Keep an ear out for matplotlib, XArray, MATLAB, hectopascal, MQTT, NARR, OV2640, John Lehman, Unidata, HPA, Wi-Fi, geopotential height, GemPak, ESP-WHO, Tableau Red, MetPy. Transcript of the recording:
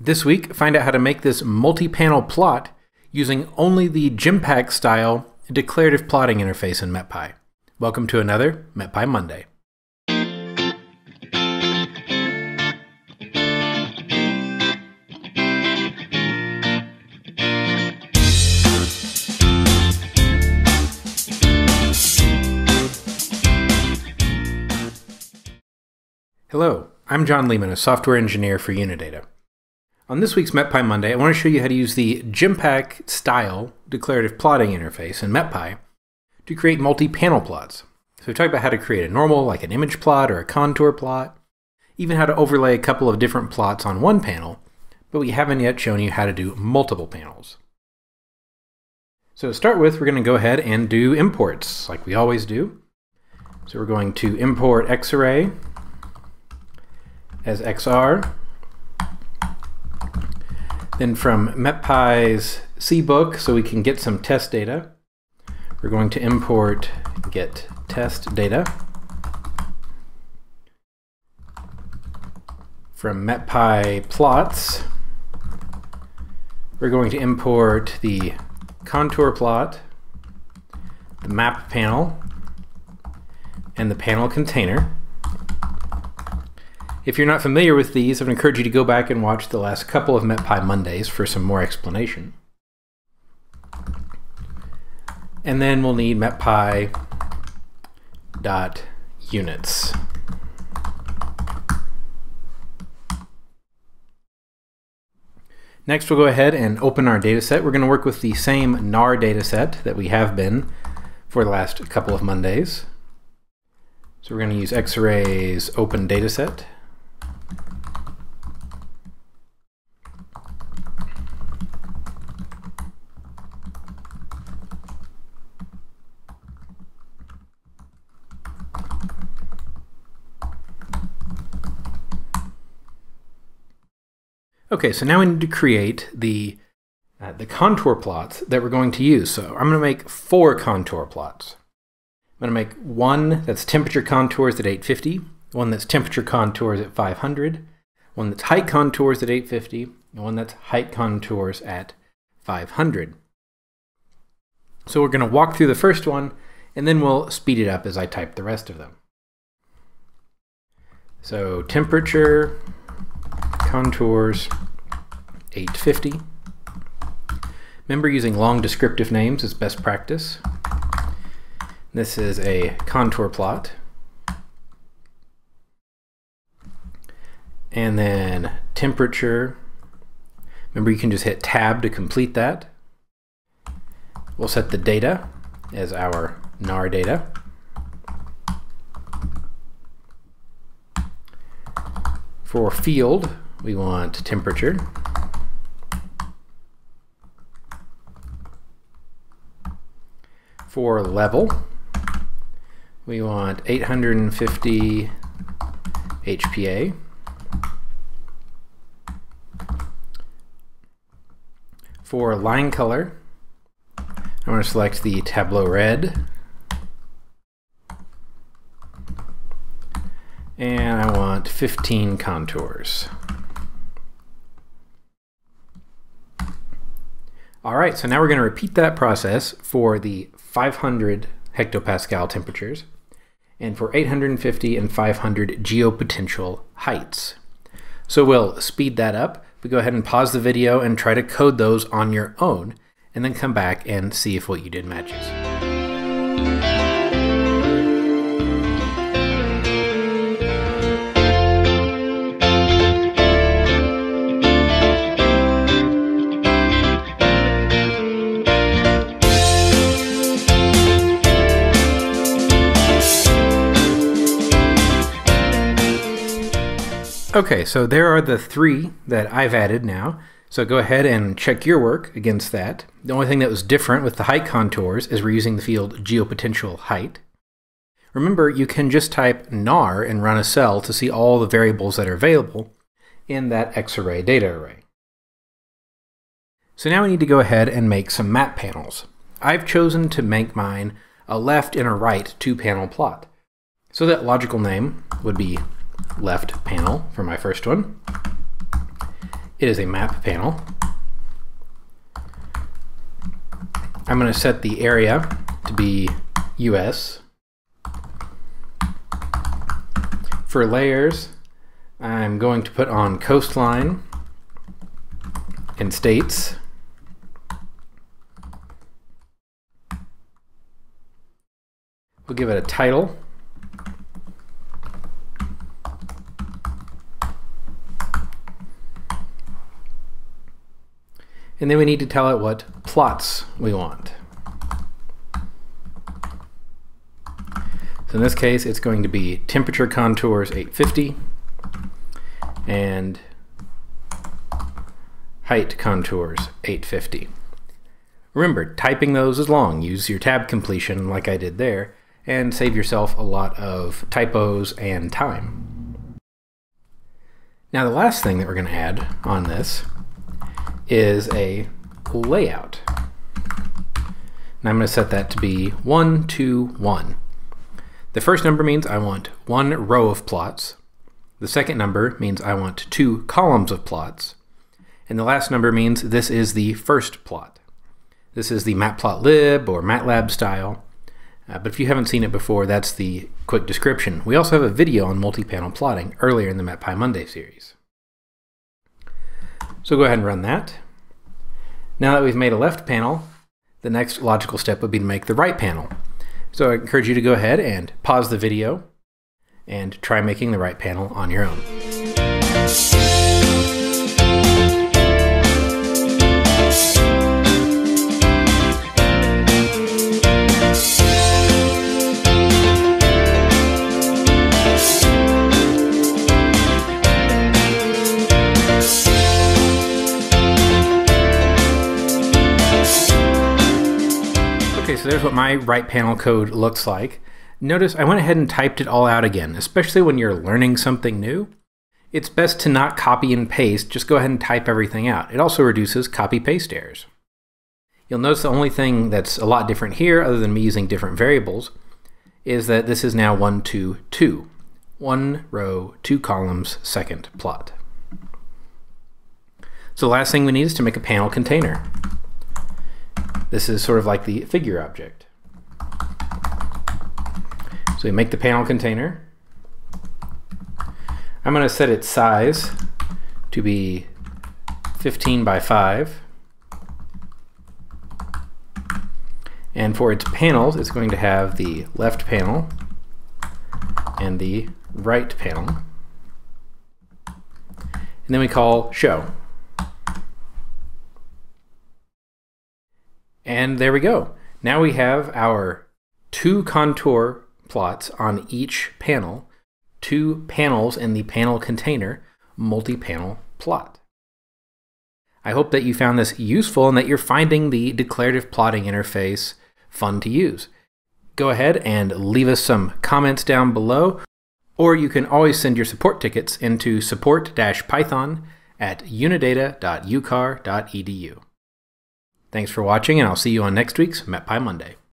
This week, find out how to make this multi-panel plot using only the GemPak style declarative plotting interface in MetPy. Welcome to another MetPy Monday. Hello, I'm John Lehman, a software engineer for Unidata. On this week's MetPy Monday, I want to show you how to use the GemPak style declarative plotting interface in MetPy to create multi-panel plots. So we've talked about how to create a normal, like an image plot or a contour plot, even how to overlay a couple of different plots on one panel, but we haven't yet shown you how to do multiple panels. So to start with, we're going to go ahead and do imports, like we always do. So we're going to import XArray as XR. Then from MetPy's cbook, so we can get some test data, we're going to import get test data. From MetPy plots, we're going to import the contour plot, the map panel, and the panel container. If you're not familiar with these, I would encourage you to go back and watch the last couple of MetPy Mondays for some more explanation. And then we'll need MetPy.units. Next, we'll go ahead and open our dataset. We're going to work with the same NARR dataset that we have been for the last couple of Mondays. So we're going to use XArray's open dataset. Okay, so now we need to create the contour plots that we're going to use. So I'm going to make 4 contour plots. I'm going to make one that's temperature contours at 850, one that's temperature contours at 500, one that's height contours at 850, and one that's height contours at 500. So we're going to walk through the first one, and then we'll speed it up as I type the rest of them. So temperature contours 850. Remember, using long descriptive names is best practice. This is a contour plot. And then temperature. Remember, you can just hit tab to complete that. We'll set the data as our NARR data. For field, we want temperature. For level, we want 850 HPA. For line color, I'm going to select the Tableau Red. And I want 15 contours. All right, so now we're going to repeat that process for the 500 hectopascal temperatures, and for 850 and 500 geopotential heights. So we'll speed that up. We go ahead and pause the video and try to code those on your own, and then come back and see if what you did matches. Okay, so there are the 3 that I've added now. So go ahead and check your work against that. The only thing that was different with the height contours is we're using the field geopotential height. Remember, you can just type NARR and run a cell to see all the variables that are available in that XArray data array. So now we need to go ahead and make some map panels. I've chosen to make mine a left and a right 2-panel plot. So that logical name would be left panel for my first one, it is a map panel. I'm going to set the area to be US. For layers, I'm going to put on coastline and states. We'll give it a title. And then we need to tell it what plots we want. So in this case, it's going to be temperature contours 850 and height contours 850. Remember, typing those is long. Use your tab completion like I did there and save yourself a lot of typos and time. Now the last thing that we're going to add on this is a layout. And I'm going to set that to be 1, 2, 1. The first number means I want one row of plots. The second number means I want two columns of plots. And the last number means this is the first plot. This is the matplotlib or MATLAB style. But if you haven't seen it before, that's the quick description. We also have a video on multi-panel plotting earlier in the MetPy Monday series. So go ahead and run that. Now that we've made a left panel, the next logical step would be to make the right panel. So I encourage you to go ahead and pause the video and try making the right panel on your own. So there's what my right panel code looks like. Notice I went ahead and typed it all out again, especially when you're learning something new. It's best to not copy and paste, just go ahead and type everything out. It also reduces copy-paste errors. You'll notice the only thing that's a lot different here, other than me using different variables, is that this is now 1, 2, 2. One row, two columns, second plot. So the last thing we need is to make a panel container. This is sort of like the figure object. So we make the panel container. I'm going to set its size to be 15 by 5. And for its panels, it's going to have the left panel and the right panel. And then we call show. And there we go. Now we have our two contour plots on each panel, two panels in the panel container, multi-panel plot. I hope that you found this useful and that you're finding the declarative plotting interface fun to use. Go ahead and leave us some comments down below, or you can always send your support tickets into support-python@unidata.ucar.edu. Thanks for watching, and I'll see you on next week's MetPy Monday.